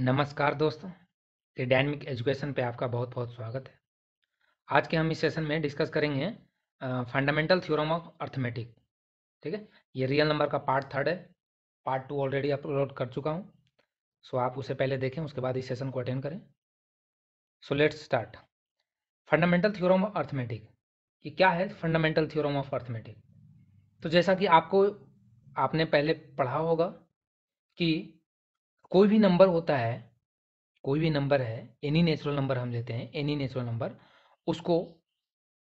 नमस्कार दोस्तों, the dynamic education पे आपका बहुत बहुत स्वागत है। आज के हम इस सेशन में डिस्कस करेंगे फंडामेंटल थ्योरम ऑफ अर्थमेटिक। ठीक है, ये रियल नंबर का पार्ट थर्ड है। पार्ट टू ऑलरेडी अपलोड कर चुका हूँ, सो आप उसे पहले देखें, उसके बाद इस सेशन को अटेंड करें। So let's start. Fundamental theorem of arithmetic, ये क्या है? फंडामेंटल थ्योरम ऑफ अर्थमेटिक तो जैसा कि आपने पहले पढ़ा होगा कि कोई भी नंबर होता है, कोई भी नंबर है, एनी नेचुरल नंबर हम लेते हैं, एनी नेचुरल नंबर, उसको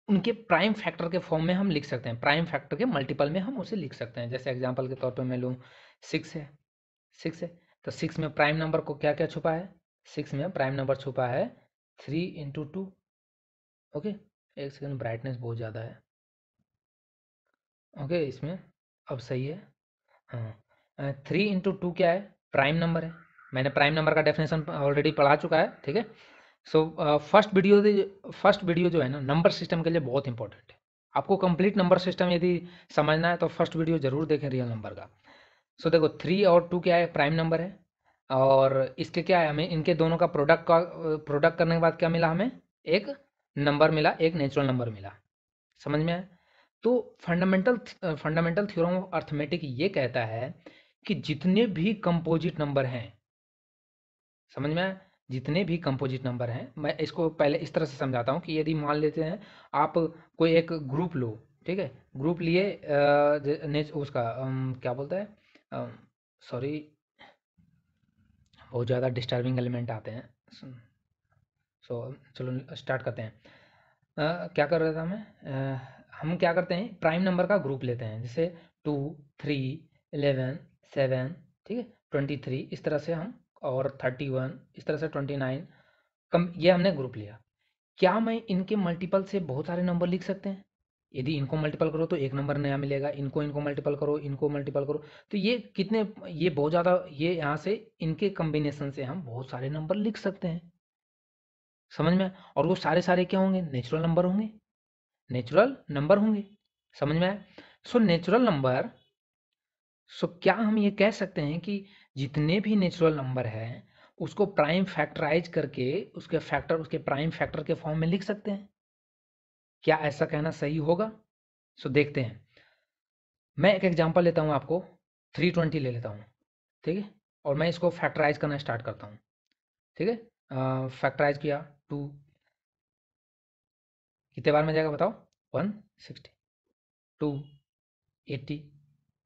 उनके प्राइम फैक्टर के फॉर्म में हम लिख सकते हैं, प्राइम फैक्टर के मल्टीपल में हम उसे लिख सकते हैं। जैसे एग्जांपल के तौर पे मैं लूँ, सिक्स है तो सिक्स में प्राइम नंबर को क्या क्या छुपा है? सिक्स में प्राइम नंबर छुपा है 3 × 2। ओके, एक सेकेंड, ब्राइटनेस बहुत ज़्यादा है। ओके, इसमें अब सही है। हाँ, 3 × 2 क्या है? प्राइम नंबर है। मैंने प्राइम नंबर का डेफिनेशन ऑलरेडी पढ़ा चुका है। ठीक है, सो फर्स्ट वीडियो जो है ना, नंबर सिस्टम के लिए बहुत इंपॉर्टेंट है। आपको कंप्लीट नंबर सिस्टम यदि समझना है तो फर्स्ट वीडियो जरूर देखें रियल नंबर का। सो देखो, 3 और 2 क्या है? प्राइम नंबर है। और इसके क्या है, हमें इनके दोनों का प्रोडक्ट करने के बाद क्या मिला? हमें एक नंबर मिला, एक नेचुरल नंबर मिला। समझ में आया? तो फंडामेंटल थ्योरम ऑफ अर्थमेटिक ये कहता है कि जितने भी कंपोजिट नंबर हैं, समझ में, जितने भी कंपोजिट नंबर हैं, मैं इसको पहले इस तरह से समझाता हूँ कि यदि मान लेते हैं आप कोई एक ग्रुप लो। ठीक है, ग्रुप लिए बहुत ज़्यादा डिस्टर्बिंग एलिमेंट आते हैं। सो चलो स्टार्ट करते हैं। क्या कर रहा था मैं? हम क्या करते हैं, प्राइम नंबर का ग्रुप लेते हैं, जैसे 2, 3, 11, 7, ठीक है, 23, इस तरह से हम, और 31, इस तरह से 29 कम, ये हमने ग्रुप लिया। क्या मैं इनके मल्टीपल से बहुत सारे नंबर लिख सकते हैं? यदि इनको मल्टीपल करो तो एक नंबर नया मिलेगा, इनको मल्टीपल करो, इनको मल्टीपल करो, तो ये कितने, ये बहुत ज़्यादा, ये यहाँ से इनके कम्बिनेसन से हम बहुत सारे नंबर लिख सकते हैं। समझ में? और वो सारे क्या होंगे? नेचुरल नंबर होंगे। समझ में? सो नेचुरल नंबर, क्या हम ये कह सकते हैं कि जितने भी नेचुरल नंबर हैं उसको प्राइम फैक्टराइज करके उसके प्राइम फैक्टर के फॉर्म में लिख सकते हैं? क्या ऐसा कहना सही होगा? सो देखते हैं। मैं एक एग्जांपल लेता हूँ, आपको 320 ले लेता हूँ। ठीक है, और मैं इसको फैक्टराइज करना स्टार्ट करता हूँ। ठीक है, फैक्टराइज किया 2, कितने बार में जाएगा बताओ? 160, 280,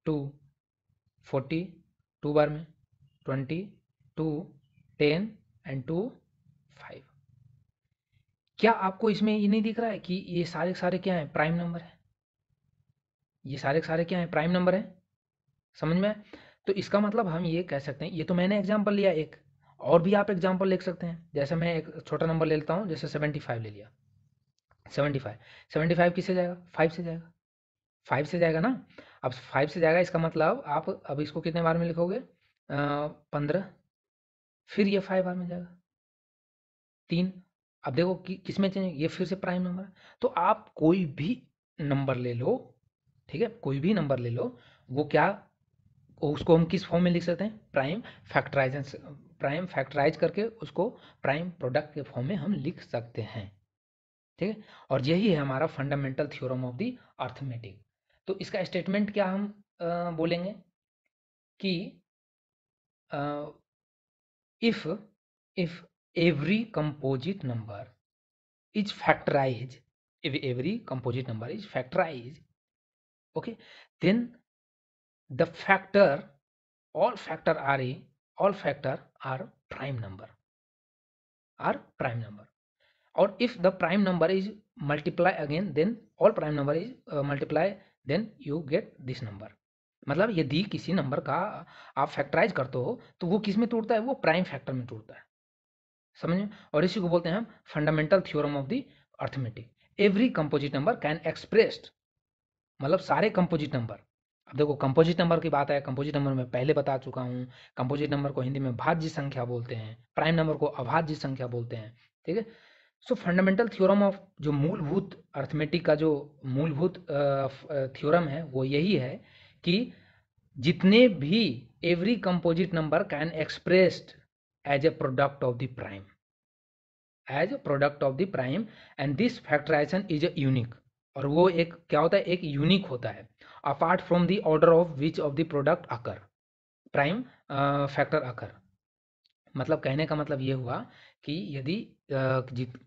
240, 2 बार में, 20, 2, 10 एंड 2, 5। क्या आपको इसमें ये नहीं दिख रहा है कि ये सारे क्या हैं? प्राइम नंबर है। ये सारे क्या हैं? प्राइम नंबर है। समझ में? तो इसका मतलब हम ये कह सकते हैं, ये तो मैंने एग्जांपल लिया एक, और भी आप एग्जांपल लिख सकते हैं। जैसे मैं एक छोटा नंबर ले लेता हूँ, जैसे 75 ले लिया। 75 किससे जाएगा? 5 से जाएगा ना। अब 5 से जाएगा, इसका मतलब आप अब इसको कितने बार में लिखोगे? 15, फिर ये 5 बार में जाएगा, 3। अब देखो किस में चेंज, ये फिर से प्राइम नंबर। तो आप कोई भी नंबर ले लो, ठीक है, कोई भी नंबर ले लो, वो क्या, उसको हम किस फॉर्म में लिख सकते हैं? प्राइम फैक्टराइज करके उसको प्राइम प्रोडक्ट के फॉर्म में हम लिख सकते हैं। ठीक है, और यही है हमारा fundamental theorem of the arithmetic. तो इसका स्टेटमेंट क्या हम बोलेंगे कि if every composite number is factorise, okay, then the factor, all factor are prime number, और if the prime number is multiply again, then all prime number is multiply, then you get this number. मतलब यदि किसी number का आप factorise करते हो तो वो किस में टूटता है? वो प्राइम फैक्टर में टूटता है। समझे? और इसी को बोलते हैं हम fundamental theorem of the arithmetic. Every composite number can expressed, मतलब सारे कंपोजिट नंबर। अब देखो, कंपोजिट नंबर की बात है, कंपोजिट नंबर मैं पहले बता चुका हूँ, कंपोजिट नंबर को हिंदी में भाज्य संख्या बोलते हैं, प्राइम नंबर को अभाज्य संख्या बोलते हैं। ठीक है, सो फंडामेंटल थ्योरम ऑफ, जो मूलभूत अर्थमेटिक का जो मूलभूत थ्योरम है, वो यही है कि जितने भी, every composite number can expressed as a product of the prime, as a product of the prime, and this factorization is a unique, और वो एक क्या होता है, एक यूनिक होता है, apart from the order of which of the product occur, prime factor occur. मतलब कहने का मतलब ये हुआ कि यदि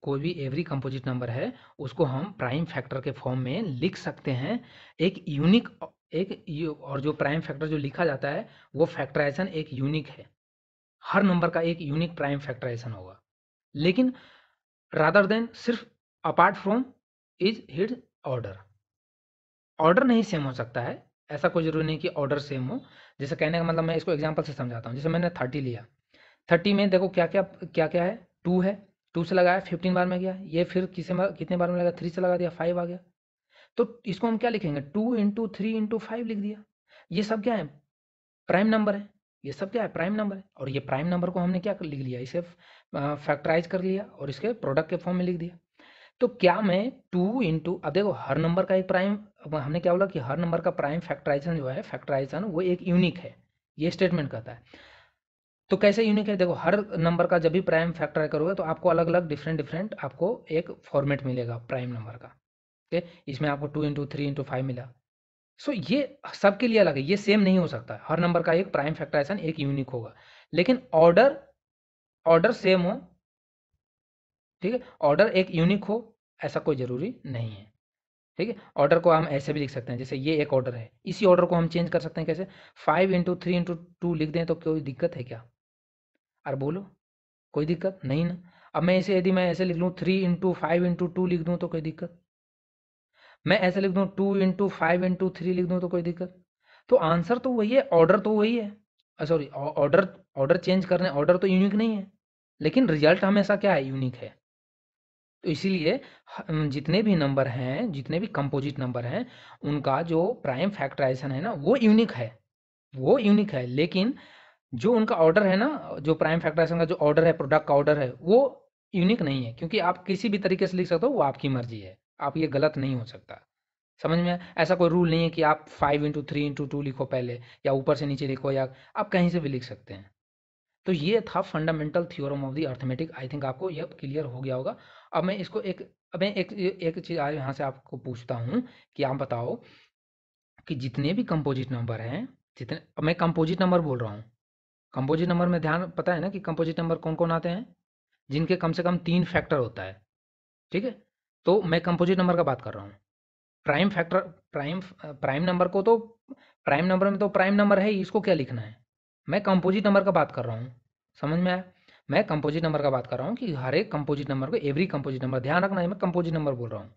कोई भी एवरी कंपोजिट नंबर है उसको हम प्राइम फैक्टर के फॉर्म में लिख सकते हैं, एक यूनिक, एक, और जो प्राइम फैक्टर जो लिखा जाता है वो फैक्टराइजेशन एक यूनिक है, हर नंबर का एक यूनिक प्राइम फैक्टराइजेशन होगा। लेकिन रादर देन सिर्फ apart from is his order, order नहीं सेम हो सकता है, ऐसा कोई जरूरी नहीं कि ऑर्डर सेम हो। जैसे कहने का मतलब मैं इसको एग्जांपल से समझाता हूँ। जैसे मैंने 30 लिया, 30 में देखो क्या क्या है, 2 है, 2 से लगाया 15 बार में गया, ये फिर कितने बार में लगा, 3 से लगा दिया, 5 आ गया। तो इसको हम क्या लिखेंगे, 2 × 3 × 5 लिख दिया। ये सब क्या है, प्राइम नंबर है, ये सब क्या है, प्राइम नंबर है। और ये प्राइम नंबर को हमने क्या लिख लिया, इसे फैक्टराइज कर लिया और इसके प्रोडक्ट के फॉर्म में लिख दिया। तो क्या मैं 2 × अब देखो हर नंबर का एक प्राइम, हमने क्या बोला कि हर नंबर का प्राइम फैक्टराइजेशन जो है, फैक्टराइजेशन वो एक यूनिक है, ये स्टेटमेंट कहता है। तो कैसे यूनिक है, देखो हर नंबर का जब भी प्राइम फैक्टराइज करोगे तो आपको अलग अलग डिफरेंट आपको एक फॉर्मेट मिलेगा प्राइम नंबर का, ठीक है। इसमें आपको 2 × 3 × 5 मिला। सो ये सबके लिए अलग है, ये सेम नहीं हो सकता, हर नंबर का एक प्राइम फैक्टराइजेशन एक यूनिक होगा। लेकिन ऑर्डर सेम हो, ठीक है, ऑर्डर एक यूनिक हो, ऐसा कोई ज़रूरी नहीं है, ठीक है। ऑर्डर को हम ऐसे भी लिख सकते हैं, जैसे ये एक ऑर्डर है, इसी ऑर्डर को हम चेंज कर सकते हैं। कैसे, 5 × 3 × 2 लिख दें तो कोई दिक्कत है क्या, अरे बोलो, कोई दिक्कत नहीं ना। अब मैं इसे यदि मैं ऐसे लिख लूँ 3 × 5 × 2 लिख दूँ तो कोई दिक्कत, मैं ऐसे लिख दूँ 2 × 5 × 3 लिख दूँ तो कोई दिक्कत। तो आंसर तो वही है, ऑर्डर तो वही है, सॉरी ऑर्डर चेंज करने, ऑर्डर तो यूनिक नहीं है, लेकिन रिजल्ट हमेशा क्या है, यूनिक है। तो इसीलिए जितने भी नंबर हैं, जितने भी कंपोजिट नंबर हैं, उनका जो प्राइम फैक्टराइजेशन है ना वो यूनिक है, वो यूनिक है। लेकिन जो उनका ऑर्डर है ना, जो प्राइम फैक्टराइजेशन का जो ऑर्डर है, प्रोडक्ट का ऑर्डर है, वो यूनिक नहीं है, क्योंकि आप किसी भी तरीके से लिख सकते हो, वो आपकी मर्जी है, आप ये गलत नहीं हो सकता। समझ में आया, ऐसा कोई रूल नहीं है कि आप 5 × 3 × 2 लिखो पहले, या ऊपर से नीचे लिखो, या आप कहीं से भी लिख सकते हैं। तो ये था fundamental theorem of the arithmetic. I think आपको यह क्लियर हो गया होगा। अब मैं इसको एक चीज़ आज यहाँ से आपको पूछता हूँ कि आप बताओ कि जितने भी कंपोजिट नंबर हैं, जितने, मैं कंपोजिट नंबर बोल रहा हूँ, कंपोजिट नंबर में ध्यान, पता है ना कि कंपोजिट नंबर कौन कौन आते हैं, जिनके कम से कम 3 फैक्टर होता है, ठीक है। तो मैं कंपोजिट नंबर का बात कर रहा हूँ। प्राइम फैक्टर, प्राइम नंबर को, तो प्राइम नंबर में तो प्राइम नंबर है, इसको क्या लिखना है, मैं कंपोजिट नंबर का बात कर रहा हूँ। समझ में आया, मैं कंपोजिट नंबर का बात कर रहा हूँ कि हर एक कंपोजिट नंबर को, एवरी कंपोजिट नंबर, ध्यान रखना है मैं कंपोजिट नंबर बोल रहा हूँ,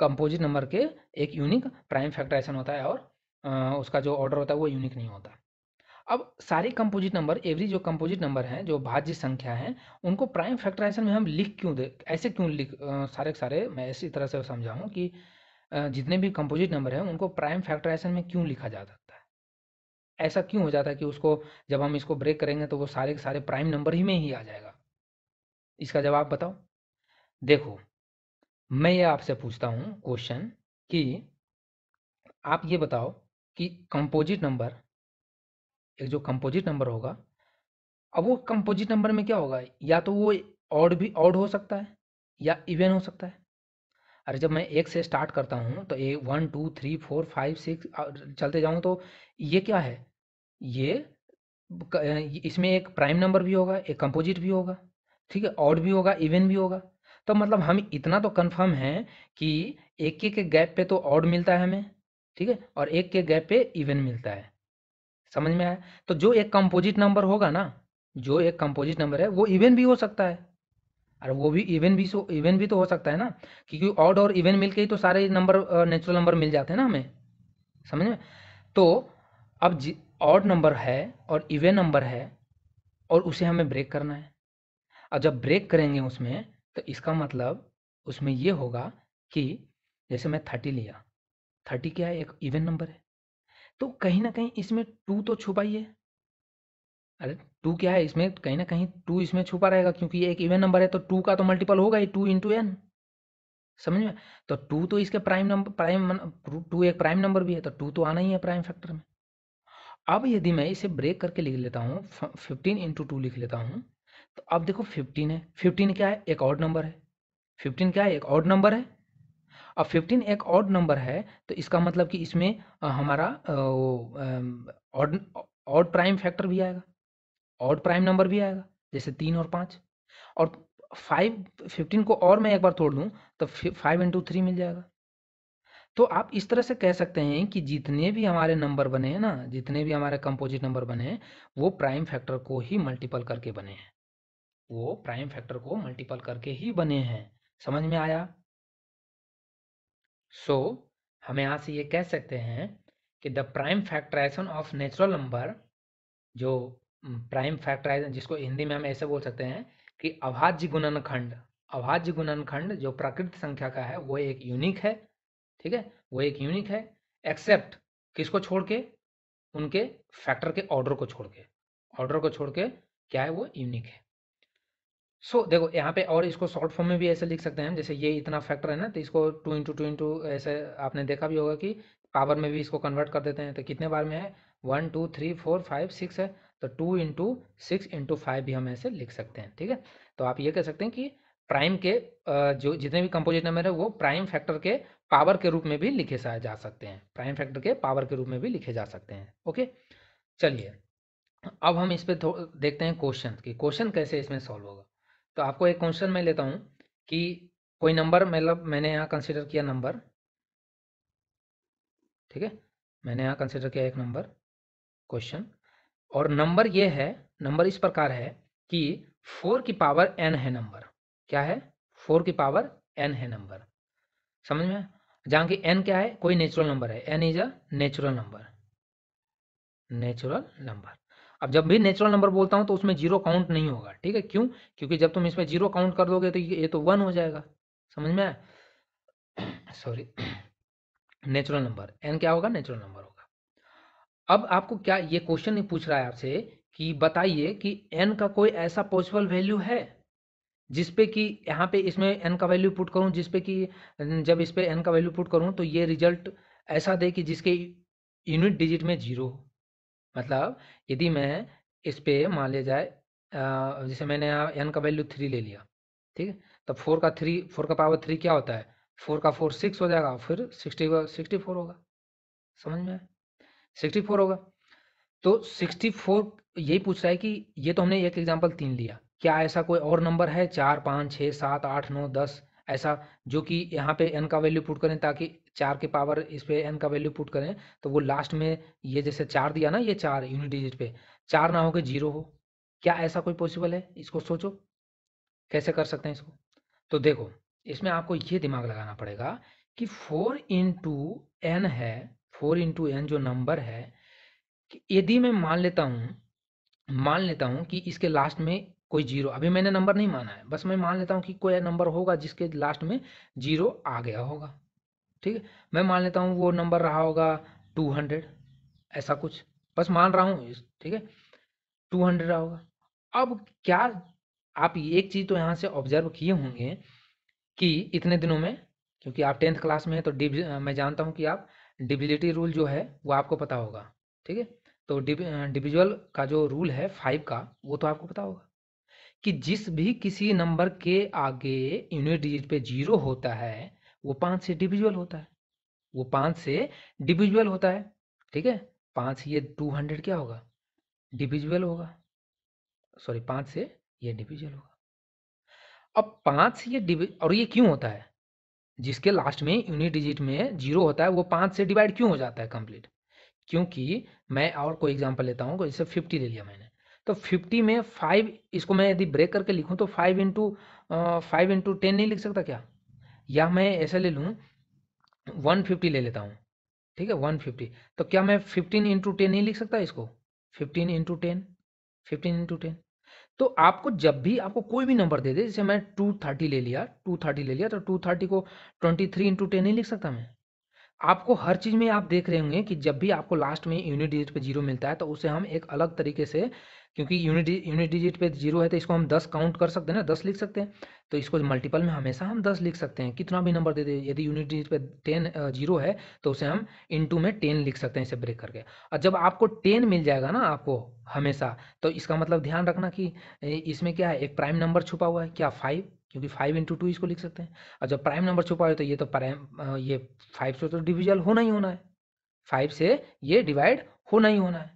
कंपोजिट नंबर के एक यूनिक प्राइम फैक्टराइजेशन होता है और उसका जो ऑर्डर होता है वो यूनिक नहीं होता। अब सारे कंपोजिट नंबर, एवरी जो कंपोजिट नंबर हैं, जो भाज्य संख्या हैं, उनको प्राइम फैक्टराइजेशन में हम लिख क्यों दे, ऐसे क्यों लिख, सारे मैं इसी तरह से समझाऊँ कि जितने भी कंपोजिट नंबर हैं उनको प्राइम फैक्टराइजेशन में क्यों लिखा जाता है, ऐसा क्यों हो जाता है कि उसको जब हम इसको ब्रेक करेंगे तो वो सारे के सारे प्राइम नंबर ही में ही आ जाएगा। इसका जवाब बताओ, देखो मैं ये आपसे पूछता हूँ क्वेश्चन कि आप ये बताओ कि कंपोजिट नंबर, एक जो कंपोजिट नंबर होगा, अब वो कंपोजिट नंबर में क्या होगा, या तो वो ऑड हो सकता है या इवन हो सकता है। अरे जब मैं 1 से स्टार्ट करता हूँ तो 1 2 3 4 5 6 चलते जाऊँ, तो ये क्या है, ये इसमें एक प्राइम नंबर भी होगा, एक कंपोजिट भी होगा, ठीक है, ऑड भी होगा, इवन भी होगा। तो मतलब हम इतना तो कंफर्म हैं कि एक के गैप पे तो ऑड मिलता है हमें, ठीक है, और एक के गैप पे इवन मिलता है। समझ में आया, तो जो एक कंपोजिट नंबर होगा ना, जो एक कंपोजिट नंबर है वो इवन भी हो सकता है, और वो भी इवन भी तो हो सकता है ना, क्योंकि ऑड और इवन मिलके ही तो सारे नंबर, नेचुरल नंबर मिल जाते हैं ना हमें। समझ में, तो अब ऑड नंबर है और इवन नंबर है और उसे हमें ब्रेक करना है, और जब ब्रेक करेंगे उसमें तो इसका मतलब उसमें ये होगा कि जैसे मैं 30 लिया, 30 क्या है, एक इवन नंबर है, तो कहीं ना कहीं इसमें 2 तो छुपा ही है। अरे 2 क्या है, इसमें कहीं ना कहीं 2 इसमें छुपा रहेगा, क्योंकि ये एक इवन नंबर है तो 2 का तो मल्टीपल होगा ही, 2 × n। समझ में, तो 2 तो इसके प्राइम 2 एक प्राइम नंबर भी है, तो 2 तो आना ही है प्राइम फैक्टर में। अब यदि मैं इसे ब्रेक करके लिख लेता हूँ, 15 × 2 लिख लेता हूँ, तो अब देखो 15 है, 15 क्या है, एक ऑड नंबर है, 15 क्या है, एक ऑड नंबर है। अब 15 एक ऑड नंबर है तो इसका मतलब कि इसमें हमारा ऑड प्राइम फैक्टर भी आएगा, ऑड प्राइम नंबर भी आएगा, जैसे 3 और 5 और 5। 15 को और मैं एक बार तोड़ दूं तो 5 × 3 मिल जाएगा। तो आप इस तरह से कह सकते हैं कि जितने भी हमारे नंबर बने हैं ना, जितने भी हमारे कंपोजिट नंबर बने हैं वो प्राइम फैक्टर को ही मल्टीपल करके बने हैं, वो प्राइम फैक्टर को मल्टीपल करके ही बने हैं। समझ में आया? सो हम यहाँ से ये कह सकते हैं कि the prime factorisation of natural number, जो प्राइम फैक्टराइजेशन जिसको हिंदी में हम ऐसे बोल सकते हैं कि अभाज्य गुणनखंड, अभाज्य गुणनखंड जो प्राकृतिक संख्या का है वो एक यूनिक है, ठीक है, वो एक यूनिक है, एक्सेप्ट किसको छोड़ के, उनके फैक्टर के ऑर्डर को छोड़ के, ऑर्डर को छोड़ के क्या है वो यूनिक है। सो देखो यहाँ पे, और इसको शॉर्ट फॉर्म में भी ऐसे लिख सकते हैं, जैसे ये इतना फैक्टर है ना तो इसको 2 × 2 × ऐसे आपने देखा भी होगा कि पावर में भी इसको कन्वर्ट कर देते हैं। तो कितने बार में है, 1 2 3 4 5 6 है, तो 2 × 6 × 5 भी हम ऐसे लिख सकते हैं, ठीक है। तो आप ये कह सकते हैं कि प्राइम के जो जितने भी कंपोजिट नंबर है वो प्राइम फैक्टर के पावर के रूप में भी लिखे जा सकते हैं, प्राइम फैक्टर के पावर के रूप में भी लिखे जा सकते हैं। ओके, चलिए अब हम इस पे देखते हैं क्वेश्चन कि क्वेश्चन कैसे इसमें सॉल्व होगा। तो आपको एक क्वेश्चन मैं लेता हूं कि कोई नंबर, मतलब मैंने यहाँ कंसिडर किया नंबर, ठीक है, मैंने यहाँ कंसिडर किया एक नंबर क्वेश्चन, और नंबर ये है, नंबर इस प्रकार है कि 4 की पावर n है नंबर, क्या है, 4 की पावर n है नंबर। समझ में, जहाँ कि n क्या है, कोई नेचुरल नंबर है, n is a natural number, natural number. अब जब भी नेचुरल नंबर बोलता हूं तो उसमें 0 काउंट नहीं होगा, ठीक है, क्यों, क्योंकि जब तुम इसमें 0 काउंट कर दोगे तो ये तो 1 हो जाएगा। समझ में आया? सॉरी, नेचुरल नंबर n क्या होगा, नेचुरल नंबर होगा। अब आपको क्या, ये क्वेश्चन पूछ रहा है आपसे कि बताइए कि n का कोई ऐसा पॉसिबल वैल्यू है जिसपे कि यहाँ पे इसमें n का वैल्यू पुट करूँ, जिसपे कि जब इस पे n का वैल्यू पुट करूँ तो ये रिजल्ट ऐसा दे कि जिसके यूनिट डिजिट में 0 हो। मतलब यदि मैं इस पे मान ले जाए, जैसे मैंने यहाँ n का वैल्यू 3 ले लिया, ठीक है, तो 4 का पावर 3 क्या होता है, 4 का 4 6 हो जाएगा, फिर 64 होगा। समझ में, 64 होगा। तो 64 यही पूछ रहा है कि ये तो हमने एक एग्जाम्पल 3 लिया, क्या ऐसा कोई और नंबर है 4 5 6 7 8 9 10 ऐसा, जो कि यहाँ पे n का वैल्यू पुट करें ताकि 4 की पावर इस पे n का वैल्यू पुट करें तो वो लास्ट में ये जैसे 4 दिया ना, ये 4 यूनिट डिजिट पे 4 ना होकर 0 हो, क्या ऐसा कोई पॉसिबल है? इसको सोचो कैसे कर सकते हैं इसको। तो देखो इसमें आपको ये दिमाग लगाना पड़ेगा कि 4 × n है, 4 × n जो नंबर है, यदि मैं मान लेता हूँ कि इसके लास्ट में कोई 0, अभी मैंने नंबर नहीं माना है, बस मैं मान लेता हूँ कि कोई नंबर होगा जिसके लास्ट में 0 आ गया होगा, ठीक है, मैं मान लेता हूँ वो नंबर रहा होगा 200 ऐसा कुछ, बस मान रहा हूँ, ठीक है, 200 रहा होगा। अब क्या आप एक चीज़ तो यहाँ से ऑब्जर्व किए होंगे कि इतने दिनों में, क्योंकि आप 10th क्लास में हैं तो मैं जानता हूँ कि आप डिविजिलिटी रूल जो है वो आपको पता होगा, ठीक है, तो डिविजुअल का जो रूल है 5 का वो तो आपको पता होगा कि जिस भी किसी नंबर के आगे यूनिट डिजिट पे 0 होता है वो 5 से डिविजुअल होता है, वो 5 से डिविजुअल होता है, ठीक है, 5 ये 200 क्या होगा, डिविजुअल होगा, सॉरी 5 से ये डिविजुअल होगा। अब 5 से ये, और ये क्यों होता है, जिसके लास्ट में यूनिट डिजिट में 0 होता है वो 5 से डिवाइड क्यों हो जाता है कंप्लीट, क्योंकि मैं और कोई एग्जाम्पल लेता हूँ, जैसे 50 ले लिया मैंने, तो 50 में 5, इसको मैं यदि ब्रेक करके लिखूं तो 5 × 10 नहीं लिख सकता क्या, या मैं ऐसा ले लूं 150 ले लेता हूं, ठीक है, 150, तो क्या मैं 15 × 10 नहीं लिख सकता इसको, 15 × 10। तो आपको जब भी आपको कोई भी नंबर दे दे, जैसे मैं 230 ले लिया, 230 ले लिया तो 230 को 23 × 10 नहीं लिख सकता मैं। आपको हर चीज़ में आप देख रहे होंगे कि जब भी आपको लास्ट में यूनिट डिजिट पे 0 मिलता है तो उसे हम एक अलग तरीके से क्योंकि यूनिट डिजिट पे जीरो है तो इसको हम 10 काउंट कर सकते हैं ना, 10 लिख सकते हैं। तो इसको मल्टीपल में हमेशा हम 10 लिख सकते हैं, कितना भी नंबर दे दे। यदि यूनिट डिजिट पे 10 जीरो है तो उसे हम इनटू में 10 लिख सकते हैं इसे ब्रेक करके। और जब आपको 10 मिल जाएगा ना आपको हमेशा, तो इसका मतलब ध्यान रखना कि इसमें क्या है, एक प्राइम नंबर छुपा हुआ है क्या, 5, क्योंकि 5 × 2 इसको लिख सकते हैं। और जब प्राइम नंबर छुपा हुआ तो ये तो प्राइम, ये 5 से तो डिविजल होना ही होना है, 5 से ये डिवाइड होना ही होना है।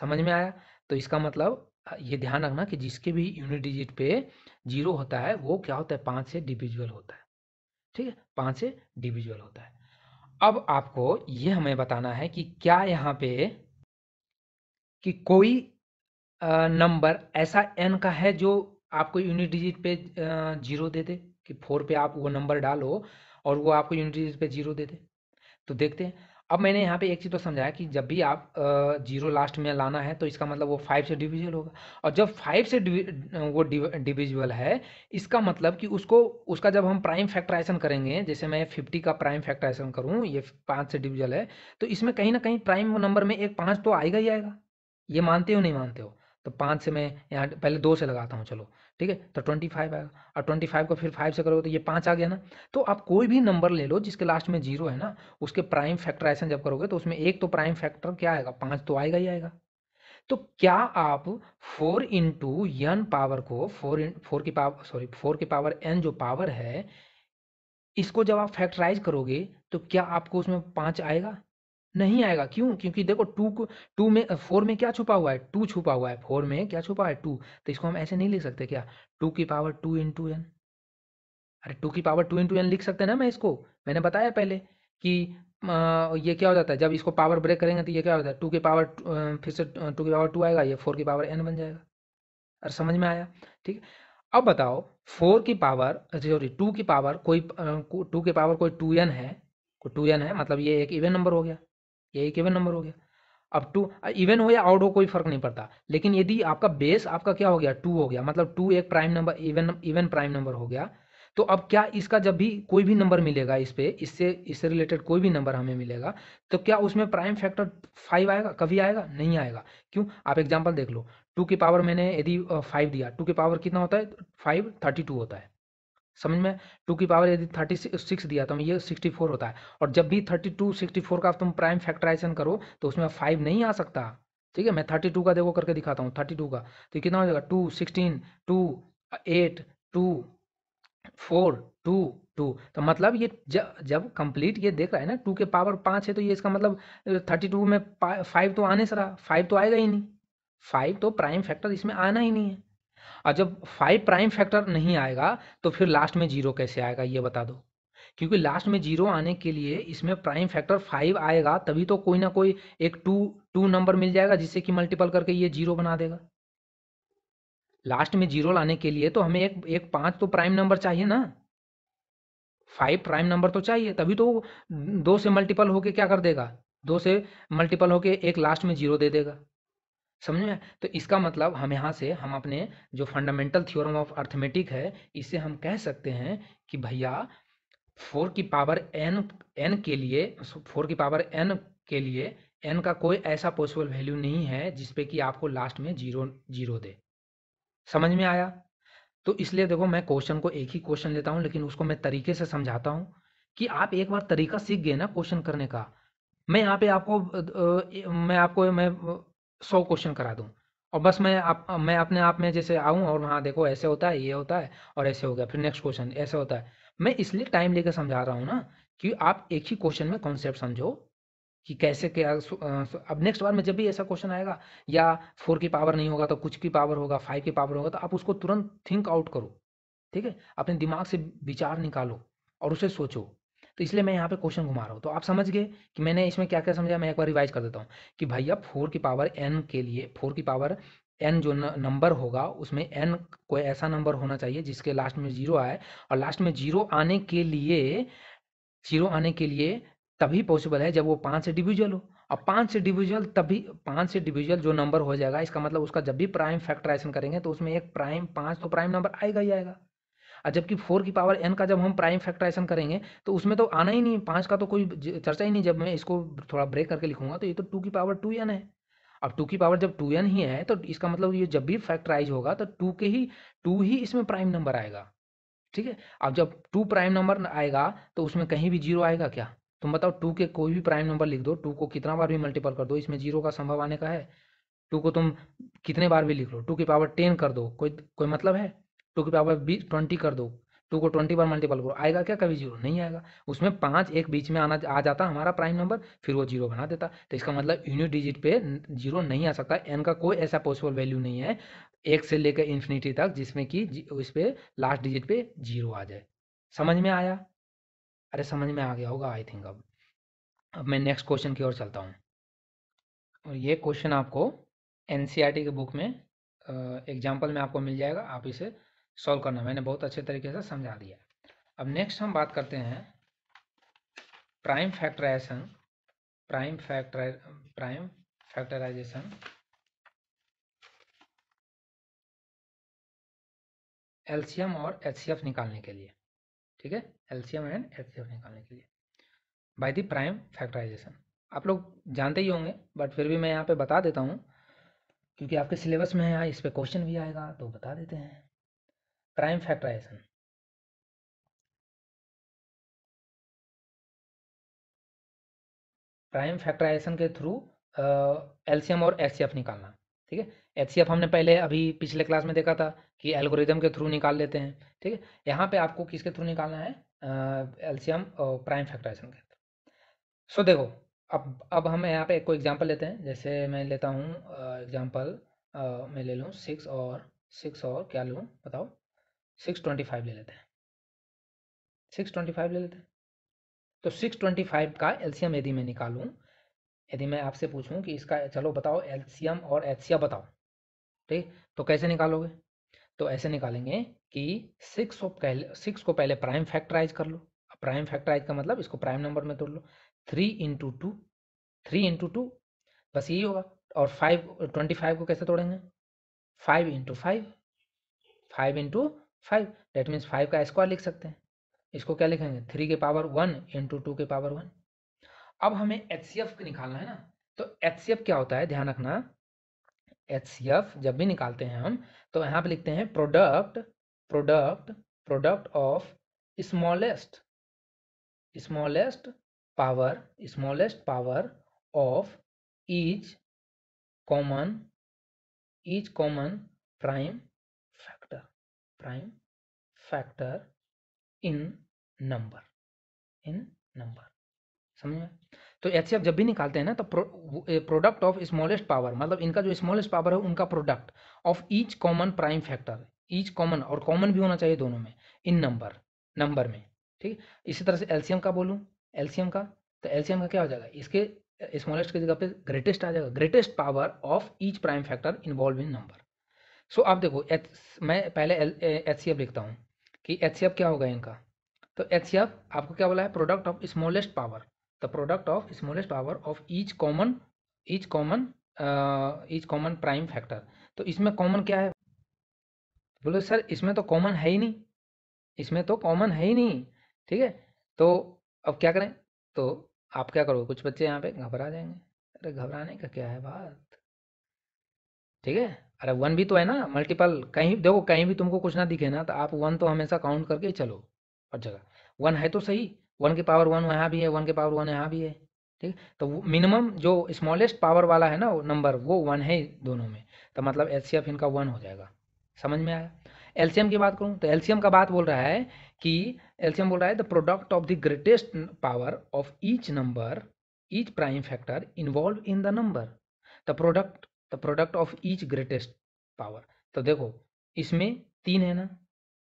समझ में आया? तो इसका मतलब ये ध्यान रखना कि जिसके भी यूनिट डिजिट पे जीरो होता है वो क्या होता है, 5 से डिविजिबल होता है। ठीक है, 5 से डिविजिबल होता है। अब आपको ये हमें बताना है कि क्या यहाँ पे कि कोई नंबर ऐसा n का है जो आपको यूनिट डिजिट पे जीरो दे दे, कि 4 पे आप वो नंबर डालो और वो आपको यूनिट डिजिट पे जीरो दे दे। तो देखते हैं। अब मैंने यहाँ पे एक चीज़ तो समझाया कि जब भी आप जीरो लास्ट में लाना है तो इसका मतलब वो 5 से डिविजिबल होगा। और जब 5 से वो डिविजिबल है, इसका मतलब कि उसका जब हम प्राइम फैक्टराइजेशन करेंगे, जैसे मैं 50 का प्राइम फैक्टराइजेशन करूँ, ये 5 से डिविजिबल है, तो इसमें कहीं ना कहीं प्राइम नंबर में एक 5 तो आएगा ही आएगा, ये मानते हो नहीं मानते हो। तो 5 से मैं यहाँ पहले 2 से लगाता हूँ, चलो ठीक है, तो 25 आएगा। और 25 को फिर 5 से करोगे तो ये 5 आ गया ना। तो आप कोई भी नंबर ले लो जिसके लास्ट में 0 है ना, उसके प्राइम फैक्टराइजेशन जब करोगे तो उसमें एक तो प्राइम फैक्टर क्या आएगा, 5 तो आएगा ही आएगा। तो क्या आप 4 × n पावर को 4 की पावर n जो पावर है, इसको जब आप फैक्टराइज करोगे तो क्या आपको उसमें 5 आएगा? नहीं आएगा। क्यों? क्योंकि देखो 2 में 4 में क्या छुपा हुआ है, 2 छुपा हुआ है। 4 में क्या छुपा है, 2। तो इसको हम ऐसे नहीं लिख सकते क्या, 2 की पावर 2 × n। अरे 2 की पावर 2 × n लिख सकते हैं ना। मैं इसको मैंने बताया पहले कि ये क्या हो जाता है, जब इसको पावर ब्रेक करेंगे तो ये क्या होता है, 2 की पावर 2 आएगा, ये 4 की पावर n बन जाएगा। अरे समझ में आया? ठीक है। अब बताओ 2 की पावर कोई 2n है, 2n है मतलब ये एक इवन नंबर हो गया, ये एक इवन नंबर हो गया। अब 2 इवन हो या आउट हो कोई फर्क नहीं पड़ता, लेकिन यदि आपका बेस आपका क्या हो गया, 2 हो गया, मतलब 2 एक prime number, even prime number हो गया। तो अब क्या इसका जब भी कोई भी नंबर मिलेगा, इस पे इससे रिलेटेड कोई भी नंबर हमें मिलेगा, तो क्या उसमें प्राइम फैक्टर 5 आएगा? कभी आएगा नहीं आएगा। क्यों? आप एग्जाम्पल देख लो, 2 की पावर मैंने यदि 5 दिया, 2 की पावर कितना होता है, 5 32 होता है। समझ में? 2 की पावर यदि 36 दिया तो ये 64 होता है। और जब भी 32, 64 का तुम प्राइम फैक्टराइजेशन करो तो उसमें 5 नहीं आ सकता। ठीक है, मैं 32 का देखो करके दिखाता हूँ, 32 का तो कितना हो जाएगा, 2, 16, 2, 8, 2, 4, 2, 2। तो मतलब ये जब कंप्लीट ये देख रहा है ना, 2 की पावर 5 है तो ये इसका मतलब 32 में 5 तो आने से रहा, 5 तो आएगा ही नहीं, 5 तो प्राइम फैक्टर इसमें आना ही नहीं है। और जब 5 प्राइम फैक्टर नहीं आएगा तो फिर लास्ट में 0 कैसे आएगा, ये बता दो। क्योंकि लास्ट में 0 आने के लिए इसमें प्राइम फैक्टर 5 आएगा, तभी तो कोई ना कोई एक 2 नंबर मिल जाएगा जिससे कि मल्टीपल करके ये 0 बना देगा। लास्ट में 0 लाने के लिए तो हमें एक 5 तो प्राइम नंबर चाहिए ना, 5 प्राइम नंबर तो चाहिए, तभी तो 2 से मल्टीपल होके क्या कर देगा, 2 से मल्टीपल होके एक लास्ट में 0 दे देगा। समझ में? तो इसका मतलब हम यहाँ से हम अपने जो फंडामेंटल थ्योरम ऑफ अर्थमेटिक है, इससे हम कह सकते हैं कि भैया 4 की पावर n के लिए, 4 की पावर n के लिए n का कोई ऐसा पॉसिबल वैल्यू नहीं है जिसपे कि आपको लास्ट में 0 दे। समझ में आया? तो इसलिए देखो मैं क्वेश्चन को एक ही क्वेश्चन लेता हूँ, लेकिन उसको मैं तरीके से समझाता हूँ कि आप एक बार तरीका सीख गए ना क्वेश्चन करने का। मैं यहाँ पे मैं 100 क्वेश्चन करा दूं और बस मैं अपने आप में जैसे आऊं और वहाँ देखो ऐसे होता है, ये होता है और ऐसे हो गया, फिर नेक्स्ट क्वेश्चन ऐसे होता है। मैं इसलिए टाइम लेकर समझा रहा हूँ ना कि आप एक ही क्वेश्चन में कॉन्सेप्ट समझो कि कैसे क्या। अब नेक्स्ट बार में जब भी ऐसा क्वेश्चन आएगा, या 4 की पावर नहीं होगा तो कुछ की पावर होगा, 5 की पावर होगा, तो आप उसको तुरंत थिंक आउट करो। ठीक है, अपने दिमाग से विचार निकालो और उसे सोचो। तो इसलिए मैं यहाँ पे क्वेश्चन घुमा रहा हूँ। तो आप समझ गए कि मैंने इसमें क्या क्या समझा। मैं एक बार रिवाइज कर देता हूँ कि भैया 4 की पावर n के लिए, 4 की पावर n जो नंबर होगा उसमें n कोई ऐसा नंबर होना चाहिए जिसके लास्ट में 0 आए। और लास्ट में 0 आने के लिए, 0 आने के लिए तभी पॉसिबल है जब वो 5 से डिविजिबल हो। अब 5 से डिविजिबल तभी, 5 से डिविजिबल जो नंबर हो जाएगा, इसका मतलब उसका जब भी प्राइम फैक्टराइजेशन करेंगे तो उसमें एक प्राइम 5 तो प्राइम नंबर आएगा ही आएगा। और जबकि 4 की पावर n का जब हम प्राइम फैक्टराइजेशन करेंगे तो उसमें तो आना ही नहीं, 5 का तो कोई चर्चा ही नहीं। जब मैं इसको थोड़ा ब्रेक करके लिखूंगा तो ये तो 2 की पावर 2n है। अब 2 की पावर जब 2n ही है तो इसका मतलब ये जब भी फैक्टराइज होगा तो 2 ही इसमें प्राइम नंबर आएगा, ठीक है। अब जब 2 प्राइम नंबर आएगा तो उसमें कहीं भी जीरो आएगा क्या? तुम बताओ 2 के कोई भी प्राइम नंबर लिख दो, 2 को कितना बार भी मल्टीपल कर दो, इसमें जीरो का संभव आने का है। 2 को तुम कितने बार भी लिख लो, 2 की पावर 10 कर दो, कोई मतलब है? 2 की पावर 20 कर दो, 2 को 20 बार मल्टीपल करो, आएगा क्या? कभी जीरो नहीं आएगा। उसमें 5 एक बीच में आ जाता हमारा प्राइम नंबर, फिर वो जीरो बना देता। तो इसका मतलब यूनिट डिजिट पे जीरो नहीं आ सकता। एन का कोई ऐसा पॉसिबल वैल्यू नहीं है 1 से लेकर इन्फिनिटी तक जिसमें कि उस पर लास्ट डिजिट पे जीरो आ जाए। समझ में आया? अरे समझ में आ गया होगा आई थिंक। अब मैं नेक्स्ट क्वेश्चन की ओर चलता हूँ। और ये क्वेश्चन आपको एनसीईआरटी के बुक में एग्जाम्पल में आपको मिल जाएगा, आप इसे सॉल्व करना। मैंने बहुत अच्छे तरीके से समझा दिया। अब नेक्स्ट हम बात करते हैं प्राइम फैक्टराइजेशन एलसीएम और एचसीएफ निकालने के लिए, ठीक है। एलसीएम एंड एचसीएफ निकालने के लिए बाय द प्राइम फैक्टराइजेशन। आप लोग जानते ही होंगे बट फिर भी मैं यहाँ पे बता देता हूँ क्योंकि आपके सिलेबस में है, इस पर क्वेश्चन भी आएगा तो बता देते हैं। प्राइम फैक्टराइजेशन, प्राइम फैक्टराइजेशन के थ्रू एलसीएम और एचसीएफ निकालना, ठीक है। एचसीएफ हमने पहले अभी पिछले क्लास में देखा था कि एल्गोरिदम के थ्रू निकाल लेते हैं, ठीक है। यहाँ पे आपको किसके थ्रू निकालना है? एलसीएम और प्राइम फैक्टराइजेशन के थ्रू। सो देखो अब हम यहाँ पे कोई एग्जांपल लेते हैं। जैसे मैं लेता हूँ एग्जांपल, मैं ले लूँ 6 और क्या लूँ बताओ, 625 ले लेते हैं। 625 ले लेते हैं। तो 625 का एलसीएम यदि मैं निकालूं, यदि मैं आपसे पूछूं कि इसका चलो बताओ एलसीएम और एचसीएफ बताओ, ठीक, तो कैसे निकालोगे? तो ऐसे निकालेंगे कि 6 को पहले प्राइम फैक्टराइज कर लो। प्राइम फैक्टराइज का मतलब इसको प्राइम नंबर में तोड़ लो। 3 इंटू 2 बस यही होगा। और 25 को कैसे तोड़ेंगे? 5 इंटू 5 डेट मीन्स 5 का स्क्वायर लिख सकते हैं। इसको क्या लिखेंगे? 3 के पावर 1 इंटू 2 के पावर 1। अब हमें एचसीएफ निकालना है ना, तो एचसीएफ क्या होता है ध्यान रखना। एचसीएफ जब भी निकालते हैं हम तो यहाँ पे लिखते हैं product of smallest power of each common prime factor in number. समझे? तो एचसीएफ जब भी निकालते हैं ना तो प्रोडक्ट ऑफ स्मॉलेस्ट पावर मतलब इनका जो स्मॉलेस्ट पावर है उनका product of each common prime factor. Each common और कॉमन भी होना चाहिए दोनों में, इन नंबर में, ठीक है। इसी तरह से एलसीएम का बोलूँ, एलसीएम का तो एलसीएम का क्या हो जाएगा? इसके स्मॉलेस्ट की जगह पे ग्रेटेस्ट आ जाएगा। Greatest power of each prime factor involve in number. So आप देखो मैं पहले एचसीएफ लिखता हूँ कि एचसीएफ क्या होगा इनका। तो एचसीएफ आपको क्या बोला है? Product of smallest power. The product of smallest power of each common prime factor. तो इसमें कॉमन क्या है? बोलो सर इसमें तो कॉमन है ही नहीं, ठीक है। तो अब क्या करें? तो आप क्या करोगे, कुछ बच्चे यहाँ पे घबरा जाएंगे। अरे घबराने का क्या है बात, ठीक है। अरे 1 भी तो है ना मल्टीपल। कहीं देखो कहीं भी तुमको कुछ ना दिखे ना तो आप 1 तो हमेशा काउंट करके चलो। और जगह 1 है तो सही, 1 के पावर 1 यहाँ भी है, 1 के पावर 1 यहाँ भी है, ठीक। तो मिनिमम जो स्मॉलेस्ट पावर वाला है ना नंबर वो 1 है दोनों में, तो मतलब एचसीएफ इनका 1 हो जाएगा। समझ में आया? एलसीएम की बात करूँ तो एलसीएम का बात बोल रहा है कि एलसीएम बोल रहा है the product of the greatest power of each prime factor involve in the number. The product of each greatest power. तो देखो इसमें 3 है ना,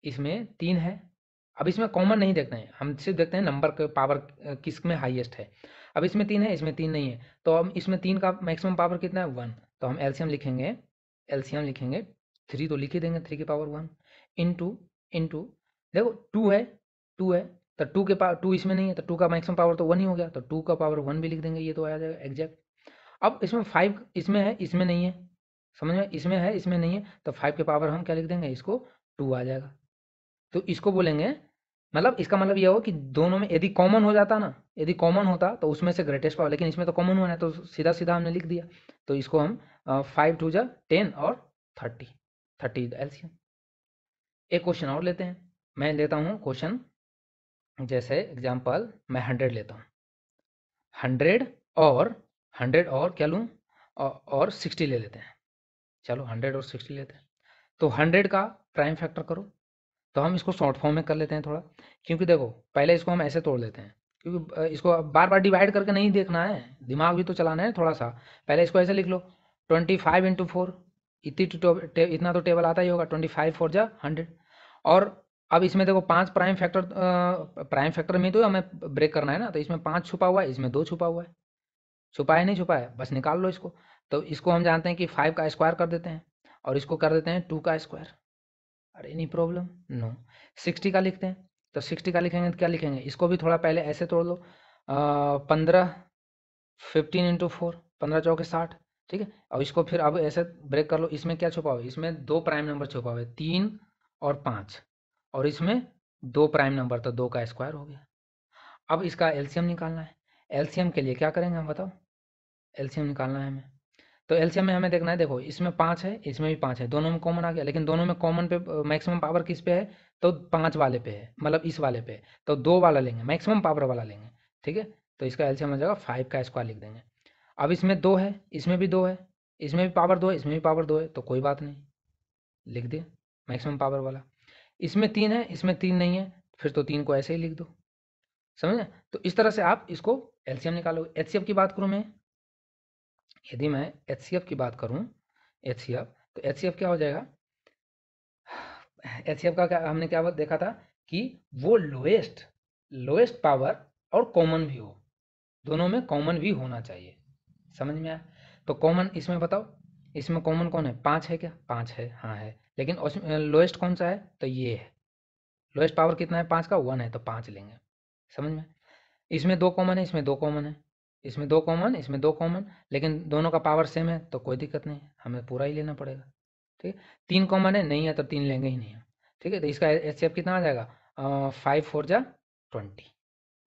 इसमें 3 है। अब इसमें कॉमन नहीं देखते हैं हम, सिर्फ देखते हैं नंबर के पावर किस में हाईएस्ट है। अब इसमें 3 है, इसमें 3 नहीं है, तो हम इसमें 3 का मैक्सिमम पावर कितना है? 1। तो हम एलसीएम लिखेंगे 3 तो लिख ही देंगे, 3 के पावर 1 इंटू देखो 2 है तो 2 इसमें नहीं है तो 2 का मैक्सिमम पावर तो 1 ही हो गया, तो 2 का पावर 1 भी लिख देंगे, ये तो आ जाएगा एग्जैक्ट। अब इसमें 5 इसमें है, इसमें नहीं है, समझ में? इसमें है, इसमें नहीं है, तो 5 के पावर हम क्या लिख देंगे? इसको 2 आ जाएगा। तो इसको बोलेंगे मतलब इसका मतलब यह हो कि दोनों में यदि कॉमन हो जाता ना, यदि कॉमन होता तो उसमें से ग्रेटेस्ट पावर, लेकिन इसमें तो कॉमन हुआ है तो सीधा सीधा हमने लिख दिया। तो इसको हम 5×10 और 30 एलसीएम। एक क्वेश्चन और लेते हैं, मैं लेता हूँ क्वेश्चन जैसे एग्जाम्पल मैं 100 लेता हूँ, 100 और क्या लूँ और 60 ले लेते हैं, चलो 100 और 60 लेते हैं। तो 100 का प्राइम फैक्टर करो, तो हम इसको शॉर्ट फॉर्म में कर लेते हैं थोड़ा, क्योंकि देखो पहले इसको हम ऐसे तोड़ लेते हैं, क्योंकि इसको बार बार डिवाइड करके नहीं देखना है, दिमाग भी तो चलाना है थोड़ा सा। पहले इसको ऐसे लिख लो 25×4, इतना तो टेबल आता ही होगा, 25×4 = 100। और अब इसमें देखो 5 प्राइम फैक्टर में तो हमें ब्रेक करना है ना, तो इसमें 5 छुपा हुआ है, इसमें 2 छुपा हुआ है, छुपा है नहीं छुपा है, बस निकाल लो इसको। तो इसको हम जानते हैं कि 5 का स्क्वायर कर देते हैं और इसको कर देते हैं 2 का स्क्वायर। अरे एनी प्रॉब्लम नो। 60 का लिखते हैं, तो 60 का लिखेंगे तो क्या लिखेंगे, इसको भी थोड़ा पहले ऐसे तोड़ लो, 15 15×4, 15×4 = 60, ठीक है। और इसको फिर अब ऐसे ब्रेक कर लो, इसमें क्या छुपा हुआ है, इसमें 2 प्राइम नंबर छुपा हुआ है, 3 और 5, और इसमें 2 प्राइम नंबर, तो 2 का स्क्वायर हो गया। अब इसका एलसीएम निकालना है, एलसीएम के लिए क्या करेंगे हम बताओ, एलसीएम निकालना है हमें। तो एलसीएम में हमें देखना है, देखो इसमें 5 है, इसमें भी 5 है, दोनों में कॉमन आ गया, लेकिन दोनों में कॉमन पे मैक्सिमम पावर किस पे है, तो 5 वाले पे है, मतलब इस वाले पे है, तो 2 वाला लेंगे, मैक्सिमम पावर वाला लेंगे, ठीक है। तो इसका एलसीएम हो जाएगा 5 का स्क्वायर लिख देंगे। अब इसमें 2 है, इसमें भी 2 है, इसमें भी पावर 2 है, इसमें भी पावर 2 है, तो कोई बात नहीं लिख दे मैक्सिमम पावर वाला। इसमें 3 है, इसमें 3 नहीं है, फिर तो 3 को ऐसे ही लिख दो, समझे। तो इस तरह से आप इसको एलसीएम निकालोगे। एचसीएफ की बात करूँ मैं, यदि मैं एचसीएफ की बात करूँ, एचसीएफ, तो एचसीएफ क्या हो जाएगा, एचसीएफ का हमने क्या देखा था कि वो लोएस्ट पावर और कॉमन भी हो, दोनों में कॉमन भी होना चाहिए, समझ में आया। तो कॉमन इसमें बताओ, इसमें कॉमन कौन है, 5 है क्या, 5 है, हाँ है, लेकिन लोएस्ट कौन सा है, तो ये है, लोएस्ट पावर कितना है, 5 का 1 है, तो 5 लेंगे, समझ में। इसमें 2 कॉमन है, इसमें 2 कॉमन है, इसमें 2 कॉमन, इसमें 2 कॉमन, लेकिन दोनों का पावर सेम है, तो कोई दिक्कत नहीं, हमें पूरा ही लेना पड़ेगा, ठीक है। 3 कॉमन है, नहीं है तो 3 लेंगे ही नहीं, ठीक है। तो इसका एचसीएफ कितना आ जाएगा, 5×4 = 20,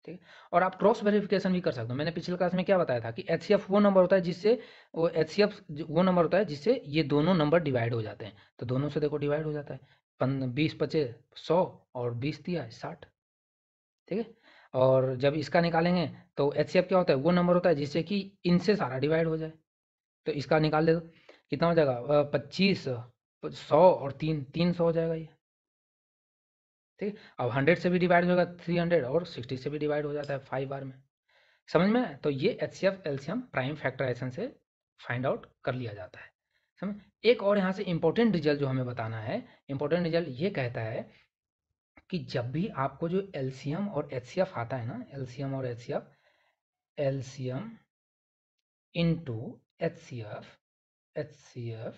ठीक है। और आप क्रॉस वेरिफिकेशन भी कर सकते हो, मैंने पिछले क्लास में क्या बताया था कि एचसीएफ वो नंबर होता है जिससे ये दोनों नंबर डिवाइड हो जाते हैं, तो दोनों से देखो डिवाइड हो जाता है, 20, 25, 100 और 20, 30, 60, ठीक है। और जब इसका निकालेंगे तो एचसीएफ क्या होता है, वो नंबर होता है जिससे कि इनसे सारा डिवाइड हो जाए, तो इसका निकाल दे दो, कितना हो जाएगा, 25, 100 और 3, 300 हो जाएगा ये, ठीक। अब 100 से भी डिवाइड होगा 300 और 60 से भी डिवाइड हो जाता है 5 बार में, समझ में। तो ये एचसीएफ एलसीएम प्राइम फैक्टराइजेशन से फाइंड आउट कर लिया जाता है, समझ। एक और यहाँ से इम्पोर्टेंट रिजल्ट जो हमें बताना है, इम्पोर्टेंट रिजल्ट ये कहता है कि जब भी आपको जो एलसीएम और एचसीएफ आता है ना, एलसीएम और एचसीएफ, एलसीएम × एचसीएफ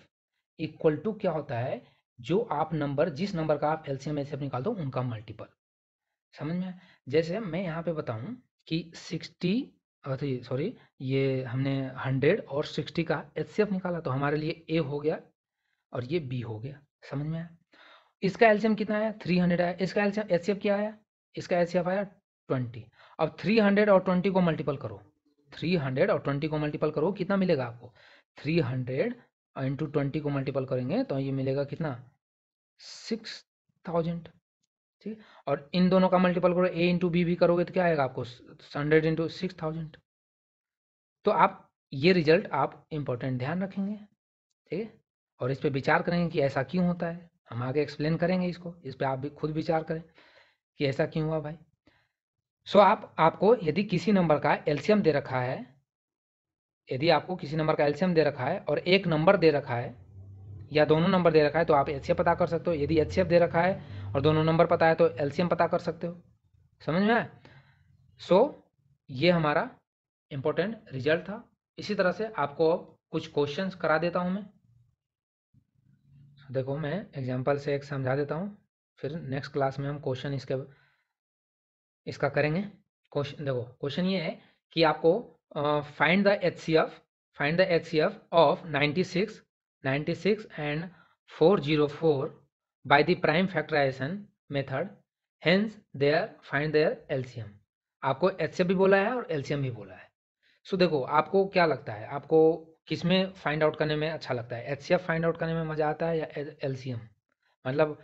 = क्या होता है, जो आप नंबर, जिस नंबर का आप एलसीएम एचसीएफ निकाल दो उनका मल्टीपल, समझ में। जैसे मैं यहाँ पे बताऊँ कि 100 और 60 का एचसीएफ निकाला, तो हमारे लिए ए हो गया और ये बी हो गया, समझ में आया। इसका एलसीएम कितना आया, 300 आया, इसका एलसीएम एचसीएफ क्या आया, इसका एचसीएफ आया 20। अब 300 और 20 को मल्टीपल करो, 300 और 20 को मल्टीपल करो, कितना मिलेगा आपको, 300 × 20 को मल्टीपल करेंगे तो ये मिलेगा कितना, 6000, ठीक। और इन दोनों का मल्टीपल करो, A × B भी करोगे तो क्या आएगा आपको, 100 × 6000। तो आप ये रिजल्ट आप इम्पोर्टेंट ध्यान रखेंगे, ठीक है, और इस पर विचार करेंगे कि ऐसा क्यों होता है, हम आगे एक्सप्लेन करेंगे इसको, इस पर आप भी खुद विचार करें कि ऐसा क्यों हुआ भाई। सो आपको यदि किसी नंबर का एलसीएम दे रखा है, यदि आपको किसी नंबर का एलसीएम दे रखा है और एक नंबर दे रखा है या दोनों नंबर दे रखा है, तो आप एचसीएफ पता कर सकते हो। यदि एचसीएफ दे रखा है और दोनों नंबर पता है तो एलसीएम पता कर सकते हो, समझ में आए। सो ये हमारा इम्पोर्टेंट रिजल्ट था। इसी तरह से आपको अब कुछ क्वेश्चंस करा देता हूँ मैं, देखो मैं एग्जाम्पल से एक समझा देता हूँ, फिर नेक्स्ट क्लास में हम क्वेश्चन इसका करेंगे। क्वेश्चन देखो, क्वेश्चन ये है कि आपको find the HCF of 96 and 404 by the prime factorisation method hence there find their LCM. आपको HCF भी बोला है और LCM भी बोला है. सो देखो आपको क्या लगता है, आपको किस में फाइंड आउट करने में अच्छा लगता है, HCF फाइंड आउट करने में मज़ा आता है या LCM, मतलब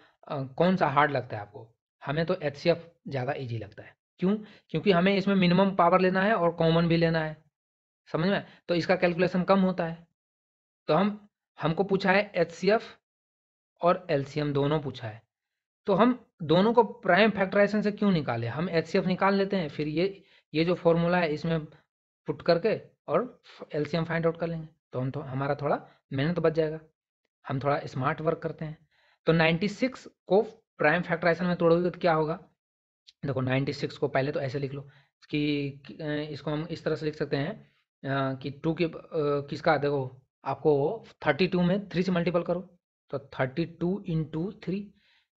कौन सा हार्ड लगता है आपको? हमें तो HCF ज़्यादा ईजी लगता है. क्यों? क्योंकि हमें इसमें मिनिमम पावर लेना है और कॉमन भी लेना है, समझ में, तो इसका कैलकुलेशन कम होता है. तो हमको पूछा है HCF और LCM दोनों पूछा है, तो हम दोनों को प्राइम फैक्टराइजेशन से क्यों निकाले, हम HCF निकाल लेते हैं, फिर ये जो फॉर्मूला है इसमें पुट करके और LCM फाइंड आउट कर लेंगे, तो हम हमारा थोड़ा मेहनत तो बच जाएगा, हम थोड़ा स्मार्ट वर्क करते हैं. तो 96 को प्राइम फैक्टराइजेशन में तोड़ोगे तो क्या होगा? देखो 96 को पहले तो ऐसे लिख लो कि इसको हम इस तरह से लिख सकते हैं कि 2 के किसका, देखो आपको 32 में 3 से मल्टीपल करो तो 32 × 3,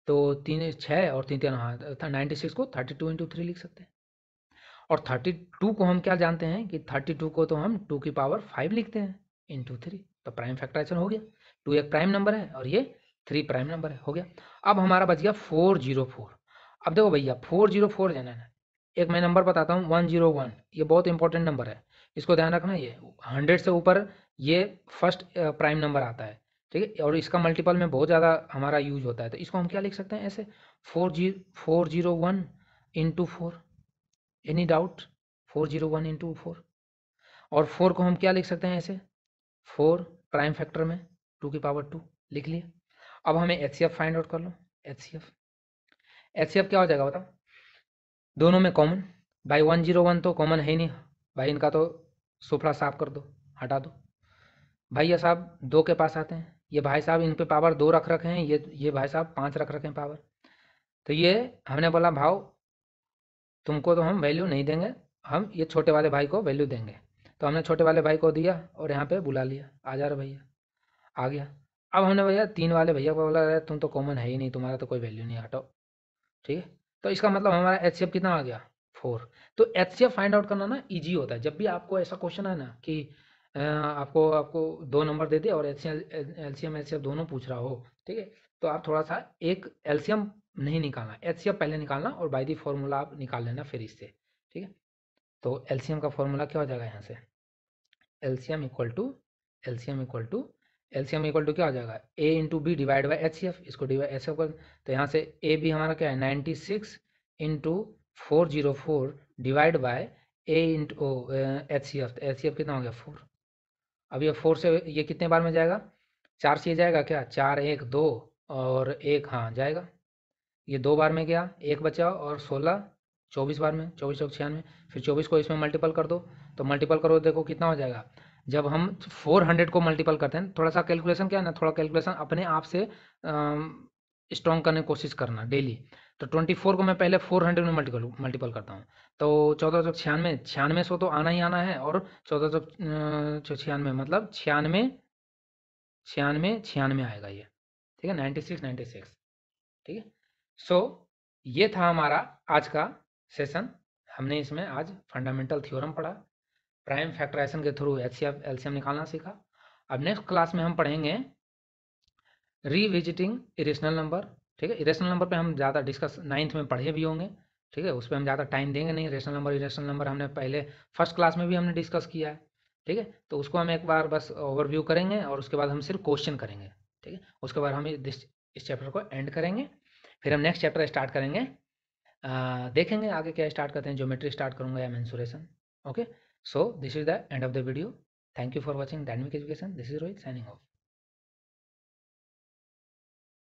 तो 3 6 और 3 3, हाँ 96 को 32 × 3 लिख सकते हैं. और 32 को हम क्या जानते हैं कि 32 को तो हम 2 की पावर 5 लिखते हैं × 3, तो प्राइम फैक्टराइजेशन हो गया. 2 एक प्राइम नंबर है और ये 3 प्राइम नंबर है, हो गया. अब हमारा बच गया 404. अब देखो भैया 404 जाना है, एक मैं नंबर बताता हूँ 101, ये बहुत इंपॉर्टेंट नंबर है, इसको ध्यान रखना. ये 100 से ऊपर ये फर्स्ट प्राइम नंबर आता है, ठीक है, और इसका मल्टीपल में बहुत ज़्यादा हमारा यूज होता है. तो इसको हम क्या लिख सकते हैं ऐसे 401 × 4, एनी डाउट 401 × 4. और 4 को हम क्या लिख सकते हैं ऐसे 4 प्राइम फैक्टर में 2 की पावर 2 लिख लिए. अब हमें HCF फाइंड आउट कर लो. HCF क्या हो जाएगा बताओ, दोनों में कॉमन, भाई 101 तो कॉमन है ही नहीं भाई, इनका तो सुफड़ा साफ कर दो, हटा दो. भैया साहब 2 के पास आते हैं, ये भाई साहब इन पे पावर 2 रख रखे हैं, ये भाई साहब 5 रख रखे हैं पावर. तो ये हमने बोला भाव तुमको तो हम वैल्यू नहीं देंगे, हम ये छोटे वाले भाई को वैल्यू देंगे. तो हमने छोटे वाले भाई को दिया और यहाँ पे बुला लिया, आ जा रहा भैया, आ गया. अब हमने भैया 3 वाले भैया को बोला तुम तो कॉमन है ही नहीं, तुम्हारा तो कोई वैल्यू नहीं, हटाओ, ठीक है. तो इसका मतलब हमारा HCF कितना आ गया 4. तो HCF फाइंड आउट करना ना ईजी होता है. जब भी आपको ऐसा क्वेश्चन है ना कि आपको 2 नंबर दे दे और LCM दोनों पूछ रहा हो, ठीक है, तो आप थोड़ा सा एक LCM नहीं निकालना, HCF पहले निकालना और बाय दी फॉर्मूला आप निकाल लेना फिर इससे, ठीक है. तो LCM का फॉर्मूला क्या हो जाएगा यहाँ से LCM इक्वल टू क्या हो जाएगा A × B divide by HCF. इसको HCF कर, तो यहाँ से A भी हमारा क्या है 96 × 404 डिवाइड बाय A × HCF. तो HCF कितना हो गया 4. अब ये 4 से ये कितने बार में जाएगा, 4 से जाएगा क्या, 4 1 2 और 1, हाँ जाएगा. ये 2 बार में गया, 1 बचा और 16 24 बार में, 24 और 96. फिर 24 को इसमें मल्टीपल कर दो, तो मल्टीपल करो देखो कितना हो जाएगा. जब हम 400 को मल्टीपल करते हैं, थोड़ा सा कैलकुलेशन क्या है ना, थोड़ा कैलकुलेशन अपने आप से स्ट्रॉन्ग करने की कोशिश करना डेली. तो 24 को मैं पहले 400 में मल्टीपल करता हूँ, तो 1496 तो आना ही आना है, और 1496 मतलब 96 आएगा ये, ठीक है, 96, ठीक है. सो ये था हमारा आज का सेशन. हमने इसमें आज फंडामेंटल थ्योरम पढ़ा, प्राइम फैक्टराइजेशन के थ्रू HCF LCM निकालना सीखा. अब नेक्स्ट क्लास में हम पढ़ेंगे रिविजिटिंग इरेशनल नंबर, ठीक है. इरेशनल नंबर पे हम ज़्यादा डिस्कस 9th में पढ़े भी होंगे, ठीक है, उस पर हम ज़्यादा टाइम देंगे नहीं. इरेशनल नंबर हमने पहले फर्स्ट क्लास में भी हमने डिस्कस किया है, ठीक है. तो उसको हम एक बार बस ओवरव्यू करेंगे और उसके बाद हम सिर्फ क्वेश्चन करेंगे, ठीक है. उसके बाद हम इस चैप्टर को एंड करेंगे, फिर हम नेक्स्ट चैप्टर स्टार्ट करेंगे. देखेंगे आगे क्या स्टार्ट करते हैं, ज्योमेट्री स्टार्ट करूँगा या mensuration. Okay, so this is the end of the video. Thank you for watching Dynamic education. This is Rohit signing of.